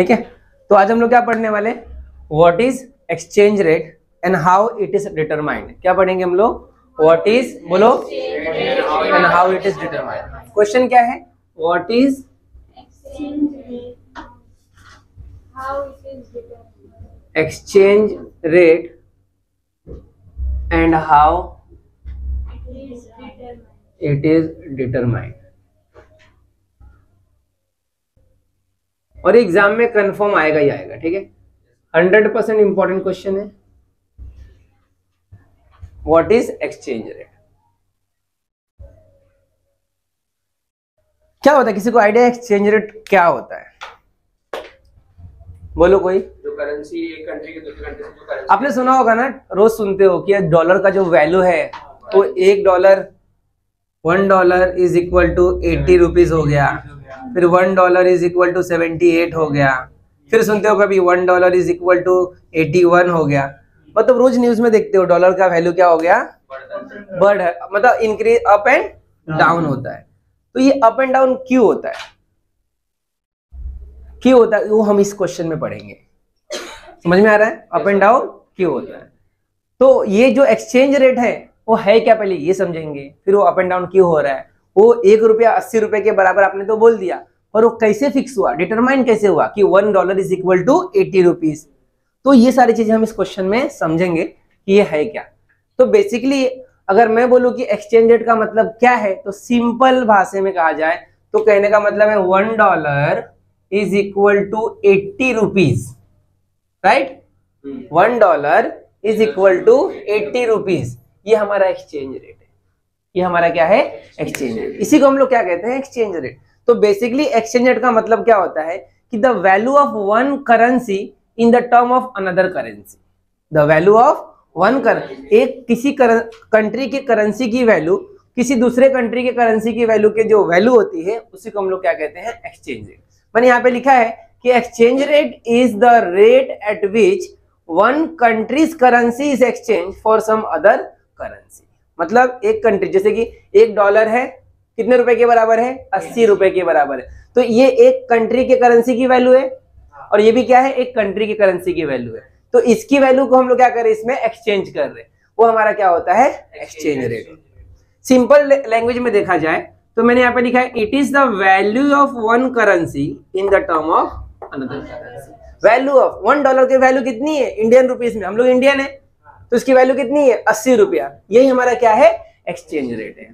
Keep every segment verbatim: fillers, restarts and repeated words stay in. ठीक है। तो आज हम लोग क्या पढ़ने वाले, what is exchange rate and how it is determined. क्या पढ़ेंगे हम लोग, व्हाट इज बोलो and how it is determined. Question क्या है, what is exchange rate and how it is determined. और एग्जाम में कंफर्म आएगा ही आएगा, ठीक है, हंड्रेड परसेंट इंपॉर्टेंट क्वेश्चन है। व्हाट इज एक्सचेंज रेट, क्या होता है, किसी को आइडिया एक्सचेंज रेट क्या होता है? बोलो कोई। जो करेंसी एक कंट्री के दूसरी कंट्री से जो करेंसी, आपने सुना होगा ना, रोज सुनते हो कि डॉलर का जो वैल्यू है, तो एक dollar one dollar is equal to eighty rupees हो गया, फिर one dollar is equal to seventy eight हो गया, फिर सुनते हो कभी one dollar is equal to eighty one हो गया। मतलब रोज न्यूज में देखते हो डॉलर का वैल्यू क्या हो गया, बढ़, मतलब इंक्रीज, अप एंड डाउन होता है। तो ये अप एंड डाउन क्यों होता है, क्यों होता है, वो हम इस क्वेश्चन में पढ़ेंगे। समझ में आ रहा है, अप एंड डाउन क्यों होता है। तो ये जो एक्सचेंज रेट है वो है क्या, पहले ये समझेंगे, फिर वो अप एंड डाउन क्यों हो रहा है। वो एक रुपया अस्सी रुपए के बराबर आपने तो बोल दिया, पर वो कैसे फिक्स हुआ, डिटरमाइन कैसे हुआ कि one dollar is equal to eighty rupees. तो ये सारी चीजें हम इस क्वेश्चन में समझेंगे कि ये है क्या। तो बेसिकली अगर मैं बोलूं कि एक्सचेंज रेट का मतलब क्या है, तो सिंपल भाषा में कहा जाए तो कहने का मतलब है one dollar is equal to eighty rupees, right. One dollar is equal to eighty rupees, ये हमारा एक्सचेंज रेट है। ये हमारा क्या है, एक्सचेंज रेट। इसी को हम लोग क्या कहते हैं, एक्सचेंज रेट। तो बेसिकली एक्सचेंज रेट का मतलब क्या होता है कि the value of one currency in the term of another currency. The value of one currency, एक किसी कंट्री के करेंसी की वैल्यू किसी दूसरे कंट्री के करेंसी की वैल्यू के जो वैल्यू होती है, उसी को हम लोग क्या कहते हैं, एक्सचेंज रेट। मैंने यहाँ पे लिखा है कि exchange rate is the rate at which one country's currency is exchange for some other currency. मतलब एक कंट्री, जैसे कि एक डॉलर है, कितने रुपए के बराबर है, अस्सी रुपए के बराबर है, तो ये एक कंट्री के करेंसी की वैल्यू है, और ये भी क्या है, एक कंट्री की करेंसी की वैल्यू है। तो इसकी वैल्यू को हम लोग क्या कर रहे हैं, इसमें एक्सचेंज कर रहे हैं, वो हमारा क्या होता है, एक्सचेंज रेट। सिंपल लैंग्वेज में देखा जाए तो मैंने यहाँ पे लिखा है, it is the value of one currency in the term of another currency. Value of one dollar की वैल्यू कितनी है इंडियन रुपीज में, हम लोग इंडियन है तो इसकी वैल्यू कितनी है, अस्सी रुपया। यही हमारा क्या है, एक्सचेंज रेट है।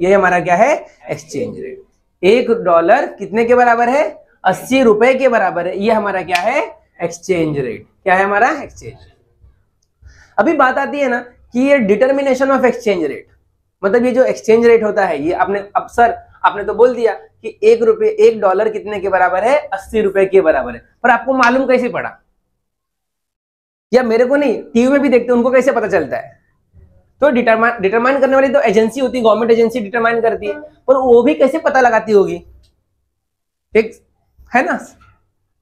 यही हमारा क्या है, एक्सचेंज रेट। एक डॉलर कितने के बराबर है, अस्सी रुपए के बराबर है। ये हमारा क्या है, एक्सचेंज रेट। क्या है हमारा, एक्सचेंज। अभी बात आती है ना कि ये डिटर्मिनेशन ऑफ एक्सचेंज रेट, मतलब ये जो एक्सचेंज रेट होता है, ये आपने, अब सर आपने तो बोल दिया कि एक रुपये, एक डॉलर कितने के बराबर है, अस्सी रुपए के बराबर है, पर आपको मालूम कैसे पड़ा, या मेरे को नहीं, टीवी में भी देखते हैं उनको कैसे पता चलता है। तो डिटरमाइन डिटरमाइन करने वाली तो एजेंसी होती है, गवर्नमेंट एजेंसी डिटरमाइन करती है, पर वो भी कैसे पता लगाती होगी, ठीक है ना।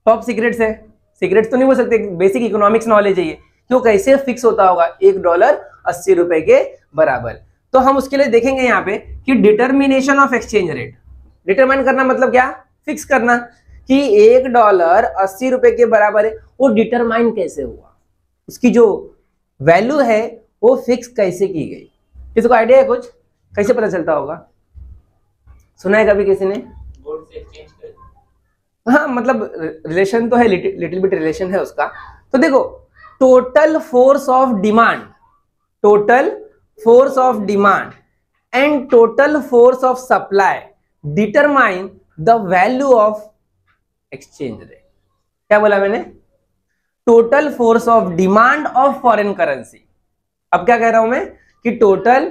टॉप सीक्रेट्स है, सीक्रेट्स तो नहीं बोल सकते, बेसिक इकोनॉमिक्स नॉलेज है ये, तो कैसे फिक्स होता होगा, एक डॉलर अस्सी रुपए के बराबर। तो हम उसके लिए देखेंगे यहाँ पे कि determination of exchange rate. Determine करना मतलब क्या, फिक्स करना कि एक डॉलर अस्सी रुपए के बराबर है, वो डिटरमाइन कैसे हुआ, उसकी जो वैल्यू है वो फिक्स कैसे की गई। किसी को आइडिया है कुछ, कैसे पता चलता होगा, सुना है कभी किसी ने, गोल्ड से एक्सचेंज कर। हाँ, मतलब रिलेशन तो है, लिटिल बिट रिलेशन है उसका। तो देखो, total force of demand, total force of demand and total force of supply determine the value of exchange rate. क्या बोला मैंने, total force of demand of foreign currency. अब क्या कह रहा हूं मैं कि total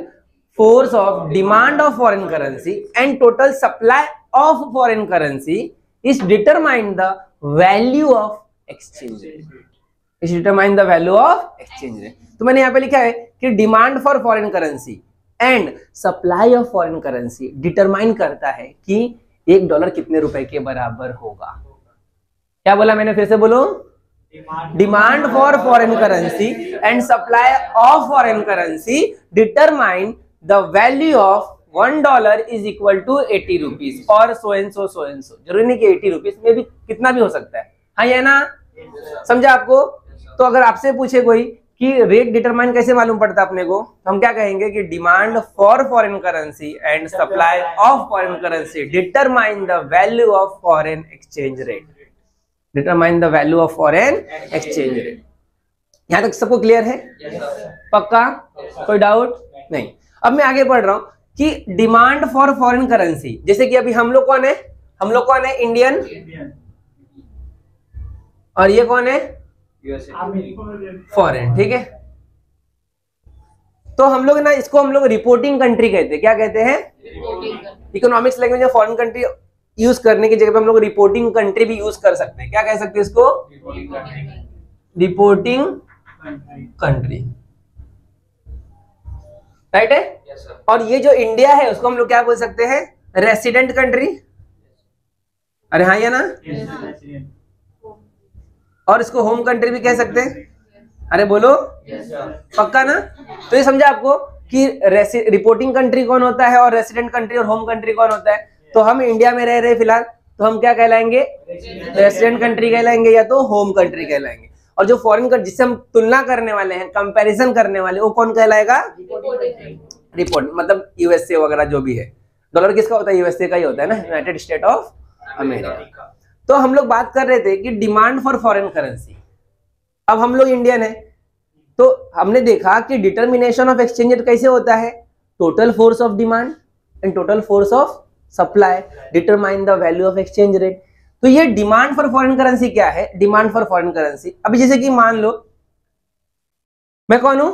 force of demand of foreign currency and total supply of foreign currency is determine the value of exchange rate. Is determine the value of exchange rate. तो मैंने यहां पे लिखा है कि demand for foreign currency and supply of foreign currency determine करता है कि एक डॉलर कितने रुपए के बराबर होगा। क्या बोला मैंने, फिर से बोलो, demand for foreign currency and supply of foreign currency determine the value of one dollar is equal to eighty rupees और so and so so and so. जरूरी नहीं कि एटी रुपीज में भी, कितना भी हो सकता है, हाँ या ना, समझा आपको। तो अगर आपसे पूछे कोई कि रेट डिटरमाइन कैसे मालूम पड़ता अपने को, तो हम क्या कहेंगे कि demand for foreign currency and supply of foreign currency determine the value of foreign exchange rate, determine the value of foreign exchange rate. यहाँ तक सबको क्लियर है? पक्का, कोई डाउट नहीं। अब मैं आगे बढ़ रहा हूँ कि डिमांड फॉर फॉरेन करेंसी, जैसे कि अभी हम लोग कौन है, हम लोग कौन है, इंडियन, और ये कौन है, फॉरेन, ठीक है। तो हम लोग ना इसको हम लोग रिपोर्टिंग कंट्री कहते हैं। क्या कहते हैं? इकोनॉमिक्स लैंग्वेज में फॉरेन कंट्री यूज करने की जगह पे हम लोग रिपोर्टिंग कंट्री भी यूज कर सकते हैं। क्या कह सकते हैं इसको? रिपोर्टिंग कंट्री, राइट है। yes, और ये जो इंडिया है उसको हम लोग क्या बोल सकते हैं? Resident country. अरे हाँ या ना। yes, और इसको होम कंट्री भी कह सकते हैं। अरे बोलो। yes, पक्का ना। तो ये समझा आपको कि रिपोर्टिंग कंट्री कौन होता है और रेसिडेंट कंट्री और होम कंट्री कौन होता है। yes. तो हम इंडिया में रह रहे फिलहाल, तो हम क्या कहलाएंगे? रेसिडेंट कंट्री कहलाएंगे या तो होम कंट्री कहलाएंगे। और जो फॉरेन कंट्री जिससे हम तुलना करने वाले हैं, कंपैरिजन करने वाले, वो कौन कहलाएगा? रिपोर्ट, मतलब यूएसए वगैरह जो भी है। डॉलर किसका होता है? यूएसए का ही होता है ना, यूनाइटेड स्टेट ऑफ अमेरिका। तो हम लोग बात कर रहे थे कि डिमांड फॉर फॉरेन करेंसी। अब हम लोग इंडियन है, तो हमने देखा कि डिटर्मिनेशन ऑफ एक्सचेंज रेट कैसे होता है? Total force of demand and total force of supply determine the value of exchange rate. तो ये डिमांड फॉर फॉरेन करेंसी क्या है? डिमांड फॉर फॉरेन करेंसी, अभी जैसे कि मान लो मैं कौन हूं,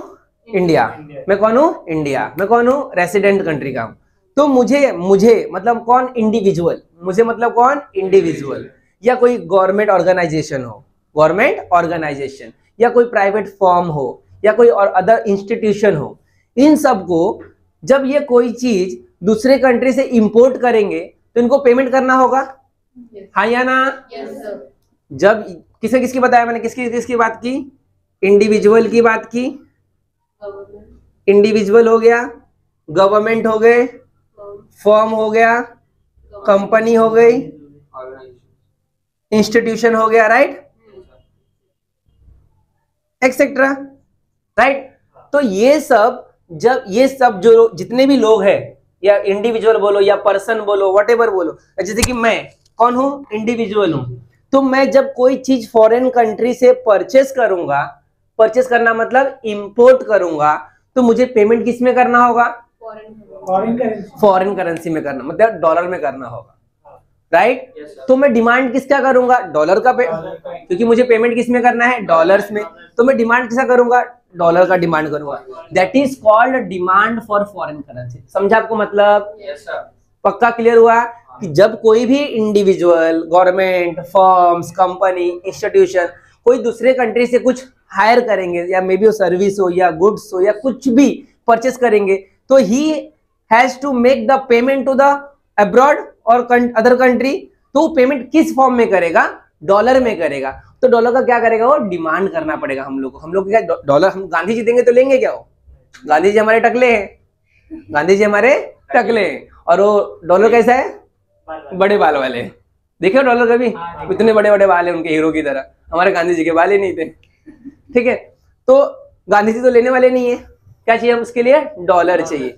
इंडिया, मैं कौन हूं, इंडिया, मैं कौन हूं, रेसिडेंट कंट्री का हूं। तो मुझे मुझे मतलब कौन, इंडिविजुअल, मुझे मतलब कौन, इंडिविजुअल, या कोई गवर्नमेंट ऑर्गेनाइजेशन हो, गवर्नमेंट ऑर्गेनाइजेशन, या कोई प्राइवेट फर्म हो, या कोई और अदर इंस्टीट्यूशन हो, इन सबको जब ये कोई चीज दूसरे कंट्री से इंपोर्ट करेंगे तो इनको पेमेंट करना होगा। yes. हाँ या ना। yes, जब किसने किसकी बताया मैंने, किसकी किसकी बात की? इंडिविजुअल की बात की। इंडिविजुअल हो गया, गवर्नमेंट हो गए, फर्म हो गया, कंपनी हो गई, इंस्टीट्यूशन हो गया, राइट, एक्सेट्रा, राइट। तो ये सब जब ये सब जो जितने भी लोग हैं, या इंडिविजुअल बोलो या पर्सन बोलो, व्हाटएवर बोलो, जैसे कि मैं कौन हूं, इंडिविजुअल हूं, तो मैं जब कोई चीज फॉरेन कंट्री से परचेस करूंगा, परचेस करना मतलब इंपोर्ट करूंगा, तो मुझे पेमेंट किस में करना होगा? फॉरेन करेंसी, फॉरेन करेंसी में करना, मतलब डॉलर में करना होगा, राइट। right? yes, तो मैं डिमांड किसका करूंगा? डॉलर का, पे क्योंकि मुझे पेमेंट किसमें करना है? डॉलर्स में। तो मैं डिमांड किसका करूंगा? डॉलर का डिमांड करूंगा। That is called demand for foreign currency. समझा आपको मतलब? yes, पक्का क्लियर हुआ कि जब कोई भी individual, government, firms, company, institution कोई दूसरे कंट्री से कुछ हायर करेंगे, या मे बी वो सर्विस हो या गुड्स हो या कुछ भी परचेस करेंगे, तो he has to make the payment to the abroad और अदर कंट्री। तो पेमेंट किस फॉर्म में करेगा? डॉलर में करेगा। तो डॉलर का क्या करेगा वो? डिमांड करना पड़ेगा हम लोग को। हम लोग क्या डॉलर, हम गांधी जी देंगे तो लेंगे क्या? वो गांधी जी हमारे टकले हैं, गांधी जी हमारे टकले हैं, और वो डॉलर कैसा है? बाल बाल। बड़े बाल वाले, देखे हो डॉलर कभी? इतने बड़े बड़े बाल है उनके, हीरो की तरह। हमारे गांधी जी के बाल ही नहीं थे, ठीक है। तो गांधी जी तो लेने वाले नहीं है, क्या चाहिए उसके लिए? डॉलर चाहिए।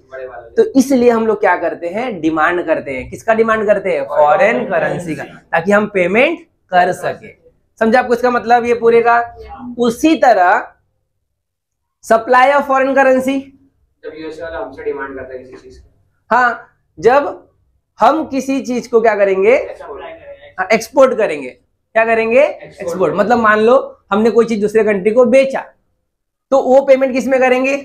तो इसलिए हम लोग क्या करते हैं? डिमांड करते हैं। किसका डिमांड करते हैं? फॉरेन करेंसी का, ताकि हम पेमेंट कर सके। समझा आपको इसका मतलब? ये पूरे का। उसी तरह सप्लाई ऑफ फॉरेन करेंसी, जब यूएस वाला हमसे डिमांड करता है किसी चीज का, हाँ, जब हम किसी चीज को क्या करेंगे? एक्सपोर्ट करेंगे। क्या करेंगे? एक्सपोर्ट, मतलब मान लो हमने कोई चीज दूसरे कंट्री को बेचा, तो वो पेमेंट किसमें करेंगे?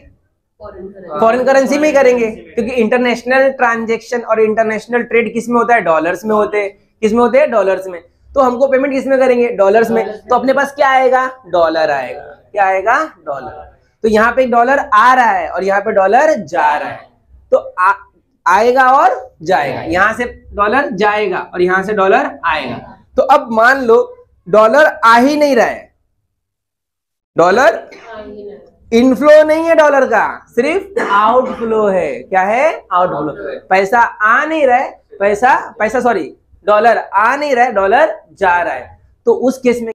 फॉरेन करेंसी में ही करेंगे, क्योंकि इंटरनेशनल ट्रांजैक्शन और इंटरनेशनल ट्रेड किस में होता है? डॉलर्स में होते हैं। किस में होते हैं? डॉलर्स में। तो हमको पेमेंट किस में करेंगे? डॉलर्स में। तो अपने पास क्या आएगा? डॉलर आएगा। क्या आएगा? डॉलर। तो यहाँ पे डॉलर आ रहा है और यहाँ पे डॉलर जा रहा है। तो आ, आएगा और जाएगा, यहाँ से डॉलर जाएगा और यहाँ से डॉलर आएगा। तो अब मान लो डॉलर आ ही नहीं रहा है, डॉलर इनफ्लो नहीं है, डॉलर का सिर्फ आउटफ्लो है। क्या है? आउटफ्लो। पैसा आ नहीं रहा है, पैसा पैसा सॉरी डॉलर आ नहीं रहा है, डॉलर जा रहा है। तो उस केस में